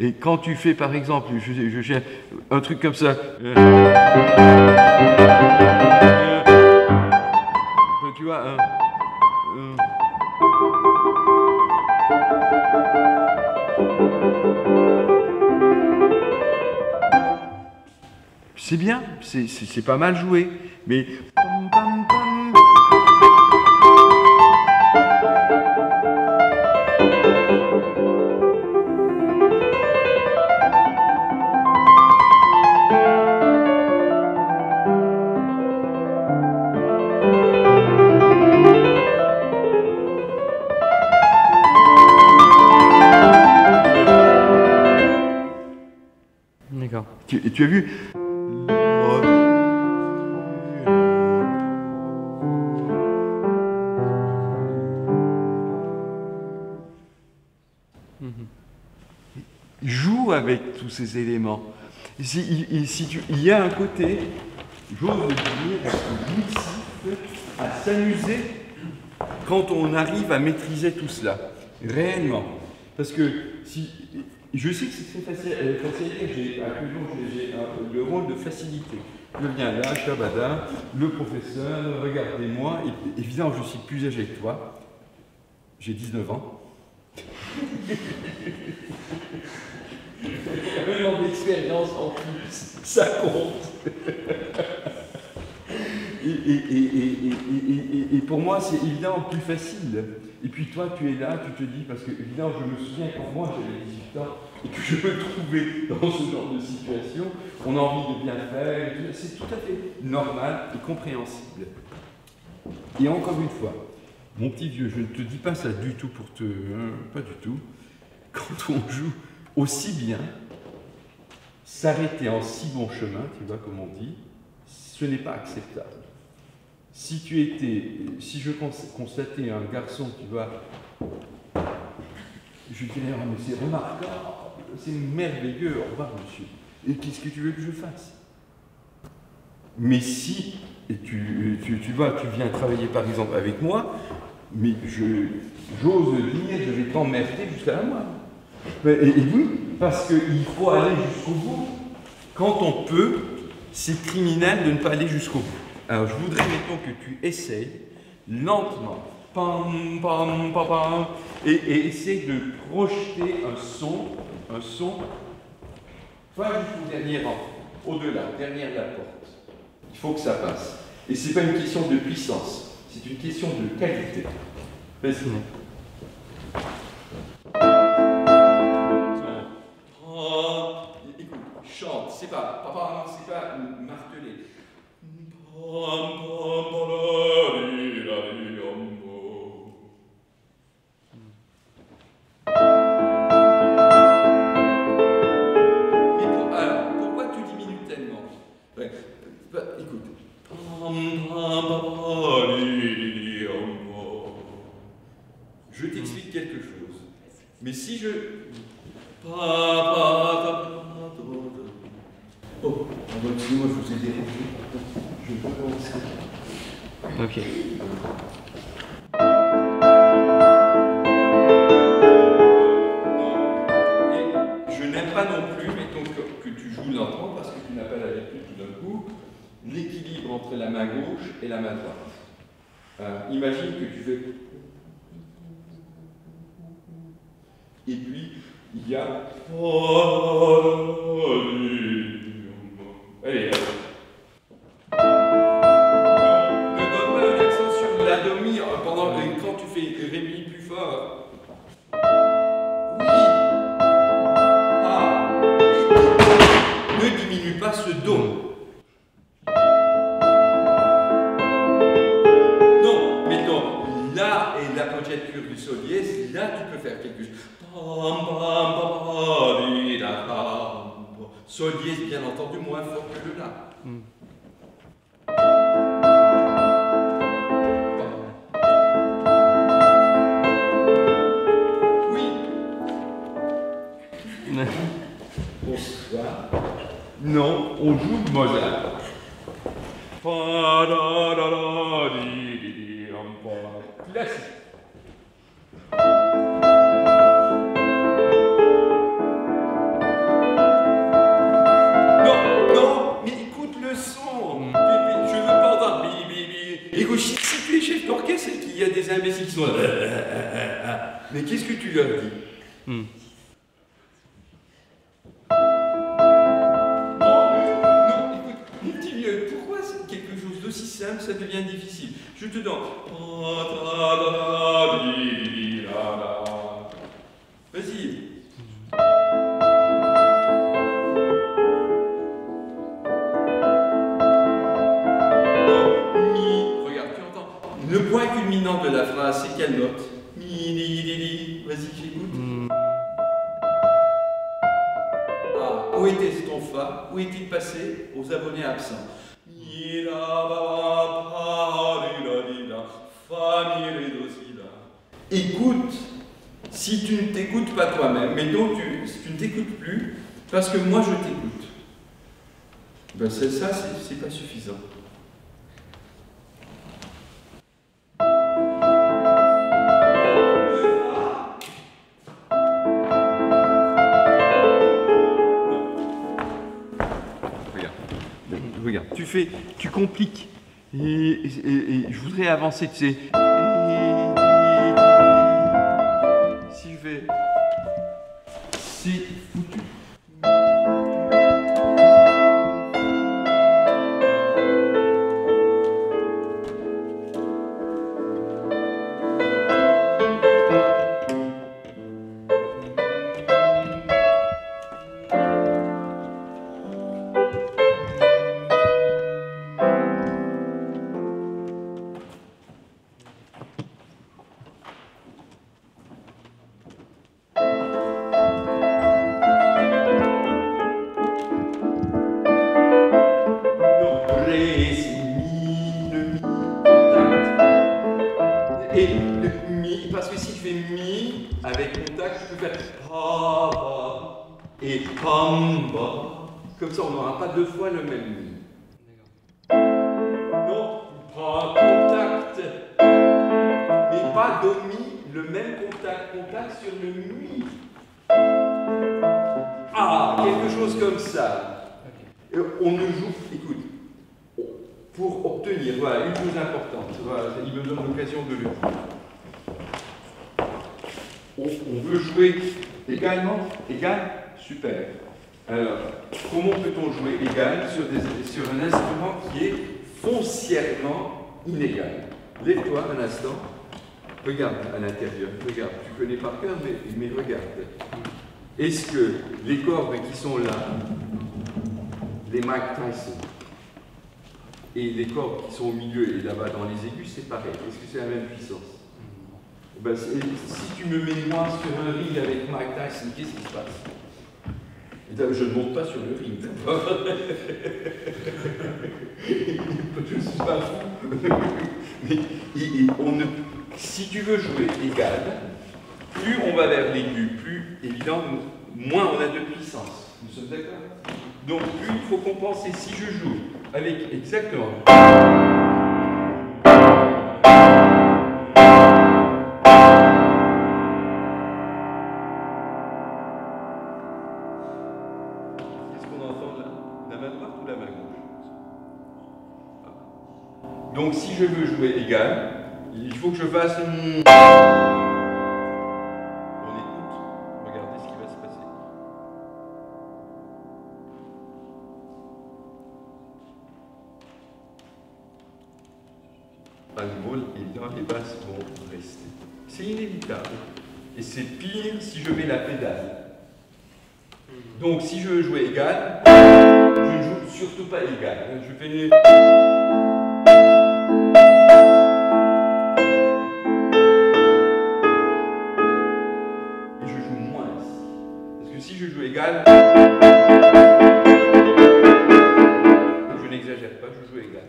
Et quand tu fais, par exemple, je un truc comme ça, tu vois, c'est bien, c'est pas mal joué, mais... D'accord. Tu as vu? Joue avec tous ces éléments. Il y a un côté, j'ose le dire, mixif, à s'amuser quand on arrive à maîtriser tout cela, réellement. Parce que si... Je sais que c'est très facile, j'ai le rôle de facilité. Je viens là, Shabada, le professeur, regardez-moi, évidemment je suis plus âgé que toi, j'ai 19 ans. Le nombre d'expériences en plus, ça compte. Et pour moi, c'est évidemment plus facile. Et puis toi, tu es là, tu te dis, parce que évidemment, je me souviens quand moi j'avais 18 ans et que je me trouvais dans ce genre de situation, on a envie de bien faire, c'est tout à fait normal et compréhensible. Et encore une fois, mon petit vieux, je ne te dis pas ça du tout pour te... pas du tout. Quand on joue aussi bien, s'arrêter en si bon chemin, tu vois, comme on dit, ce n'est pas acceptable. Si tu étais, si je constatais un garçon qui va, je dirais, oh, mais c'est remarquable, c'est merveilleux, au revoir monsieur, et qu'est-ce que tu veux que je fasse? Mais si, et tu vois, tu viens travailler par exemple avec moi, mais j'ose dire, je vais t'emmerder jusqu'à la moelle. Et oui, parce qu'il faut aller jusqu'au bout. Quand on peut, c'est criminel de ne pas aller jusqu'au bout. Alors, je voudrais, mettons, que tu essayes lentement, pam, pam, pam, pam, et essaye de projeter un son, pas jusqu'au dernier rang, au-delà, derrière la porte. Il faut que ça passe. Et ce n'est pas une question de puissance, c'est une question de qualité. Vas-y. Écoute, chante, c'est pas, papa, c'est pas martelé. Je t'explique quelque chose. Mais si je... Oh, excusez-moi, je vous ai dérangé. Je vais commencer. Ok. Et je n'aime pas non plus, mettons, que tu joues lentement, parce que tu n'as pas l'habitude tout d'un coup, l'équilibre entre la main gauche et la main droite. Imagine que tu fais... Et puis, il y a... Allez, allez. Ne donne pas un accent sur la demi pendant que quand tu fais Rémi plus fort. Oui. Ah. Ne diminue pas ce Do. Non, mettons là et la conjecture du solier, là tu peux faire quelque chose. Sol dièse, bien entendu, moins fort que le La. Oui. Bonsoir. Non, on joue de Mozart. Classique. son. Je veux pas entendre. Et que si tu es chef d'orchestre, c'est qu'il y a des imbéciles qui sont là. Mais qu'est-ce que tu lui as dit? Ça devient difficile. Je te donne. Vas-y. Mi. Regarde, tu entends. Le point culminant de la phrase, c'est quelle note? Mi, li, li, li. Vas-y, j'écoute. Ah, où était ton fa? Où est-il passé? Aux abonnés absents. Écoute, si tu ne t'écoutes pas toi-même, mais donc tu ne t'écoutes plus, parce que moi je t'écoute. Ben c'est ça, c'est pas suffisant. Regarde, tu fais, tu compliques. Et je voudrais avancer, tu sais. Si je fais, c'est foutu. Et le mi, parce que si je fais mi avec contact, je peux faire pa ba et pam ba. Comme ça, on n'aura pas deux fois le même mi. Non, pas contact, mais pas do mi, le même contact, contact sur le mi. Ah, quelque chose comme ça. Okay. Et on ne joue, écoute. Pour obtenir, voilà, une chose importante, voilà, il me donne l'occasion de le dire. On veut jouer également, égal, super. Alors, comment peut-on jouer égal sur un instrument qui est foncièrement inégal? Lève-toi un instant, regarde à l'intérieur, regarde, tu connais par cœur, mais regarde. Est-ce que les cordes qui sont là, les Mike Tyson, et les cordes qui sont au milieu et là-bas dans les aigus, c'est pareil. Est-ce que c'est la même puissance? Ben, si tu me mets moi sur un ring avec Mike Tyson, qu'est-ce qui se passe? Je ne monte pas sur le ring. Je ne suis pas fou. Mais, si tu veux jouer égal, plus on va vers l'aigu, plus évident, moins on a de puissance. Nous sommes d'accord? Donc plus il faut compenser. Si je joue avec exactement. Qu'est-ce qu'on entend là? La main droite ou la main gauche? Donc si je veux jouer égal, il faut que je fasse. Les basses vont rester. C'est inévitable. Et c'est pire si je mets la pédale. Donc si je veux jouer égal, je ne joue surtout pas égal. Je fais... Et je joue moins. Parce que si je joue égal... Je n'exagère pas, je joue égal.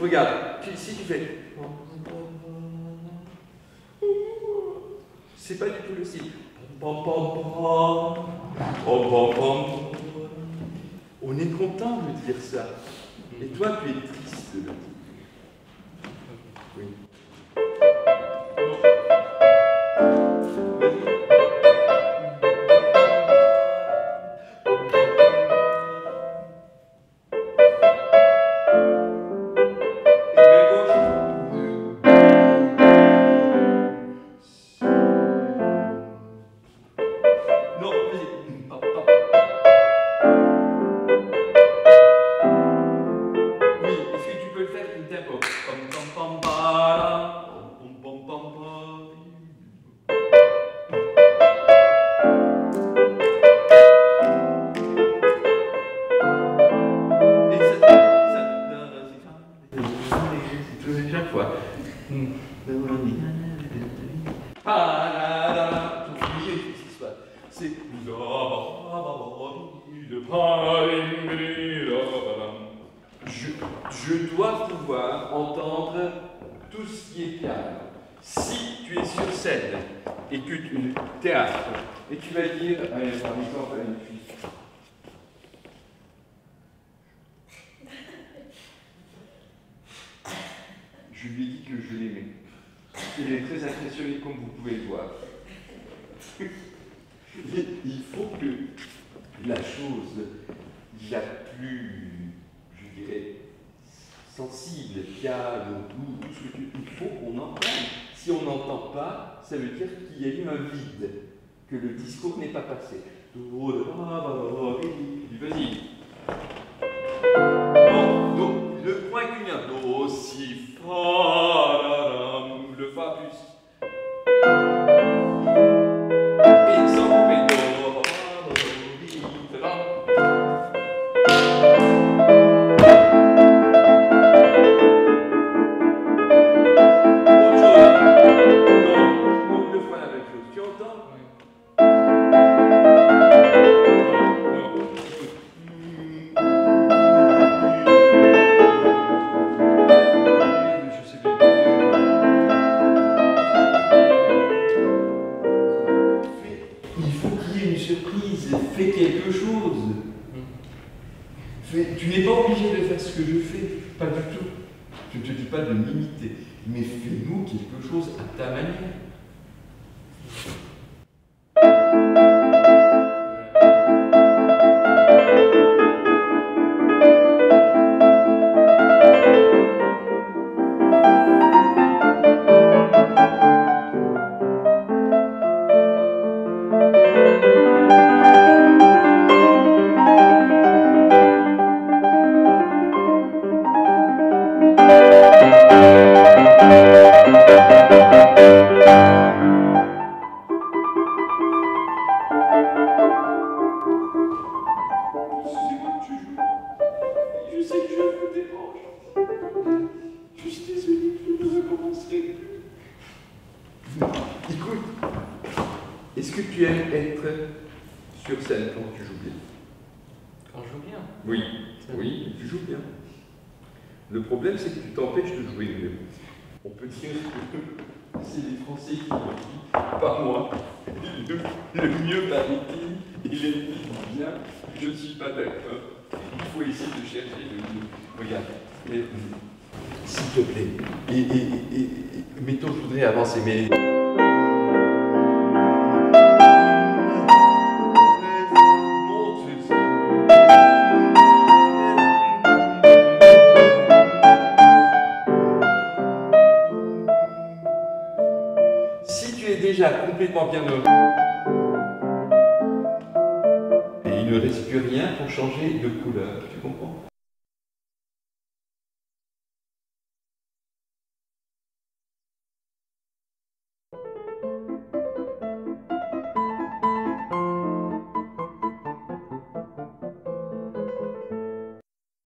Regarde, si tu fais. C'est pas du tout le style. On est content de dire ça. Et toi, tu es triste de le dire. Oui. Je dois pouvoir entendre tout ce qui est calme. Si tu es sur scène et que tu théâtre et tu vas dire par exemple à une fille. Je lui ai dit que je l'aimais. Il est très impressionné comme vous pouvez le voir. Mais il faut que la chose la plus, je dirais, sensible, calme, doux, tout ce que tu... Il faut qu'on entende. Si on n'entend pas, ça veut dire qu'il y a eu un vide, que le discours n'est pas passé. Vas-y. Donc, le point qu'il y a, do, si, fa, le fa plus. Et sans couper. Et il ne reste plus rien pour changer de couleur, tu comprends?